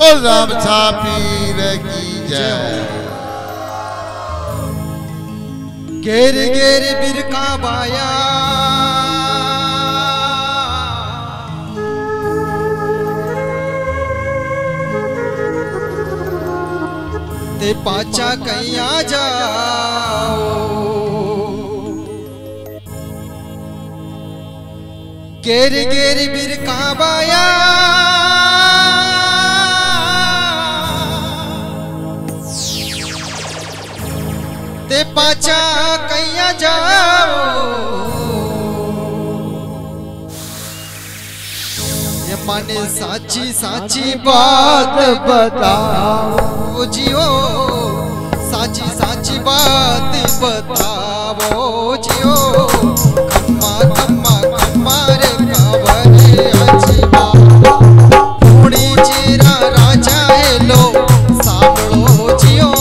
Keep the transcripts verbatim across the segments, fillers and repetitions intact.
गुलाम सा पीर की जय। घेर घेर बिरका बाया ते पाचा कहीं आ जाओ। घेर घेर बिरका बाया ते पाचा कहीं जाओ। ये माने साची साची बात बताओ जियो, साची साची बात बताओ जियो। खम्मा खम्मा खम्मा रे कावरे आजी बाबा पूरी चेरा राजा है लो साबड़ो जियो।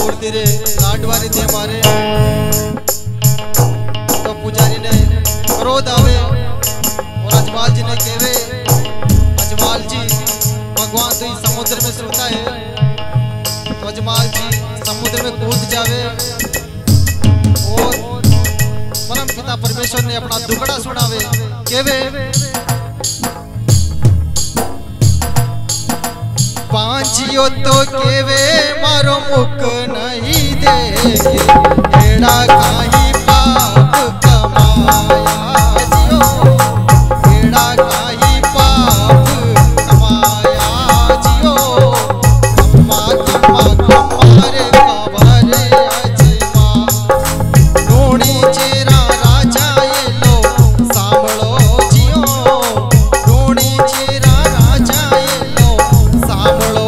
छोड़ती रे लाडवानी थे मारे। तो पुजारी ने क्रोध आवे और अजमाल जी ने केवे, अजमाल जी भगवान तो इस समुद्र में सुलता है। तो अजमाल जी समुद्र में कूद जावे और परम पिता परमेश्वर ने अपना दुखड़ा सुनावे केवे, पांचियो तो केवे मारो मुक नहीं देखे, एड़ा काई पाप कमाया जियो, एड़ा काई पाप कमाया जियो, कमा कमा कमा रे बाबा रे अजमा, नोणी चेरा राजा ये लो सांभळो जियो, नोणी चेरा राजा ये लो सांभळो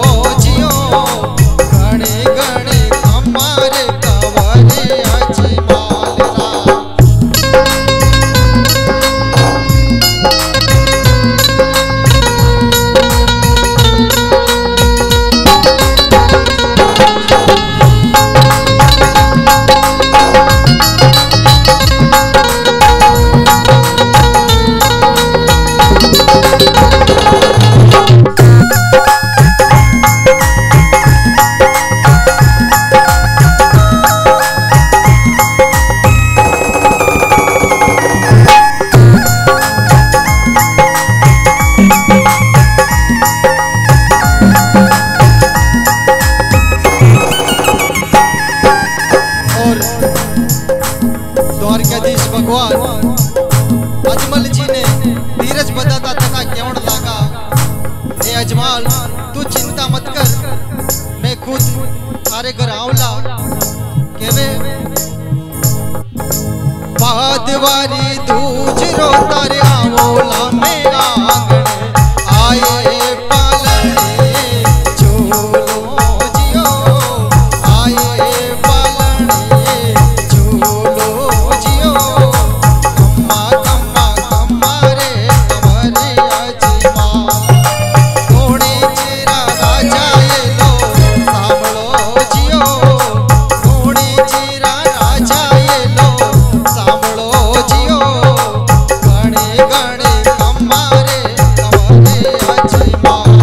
अजमल जी ने धीरज बदाता तथा केवड़ लागा, हे अजमाल तू चिंता मत कर, मैं खुद थारे घर आऊला केवे। बादवारी दूज रो तारे आवोला मेरा आए जियो, गणे गणे हमारे हमारे अजमा।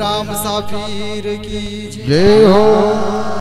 राम साफीर की जय हो।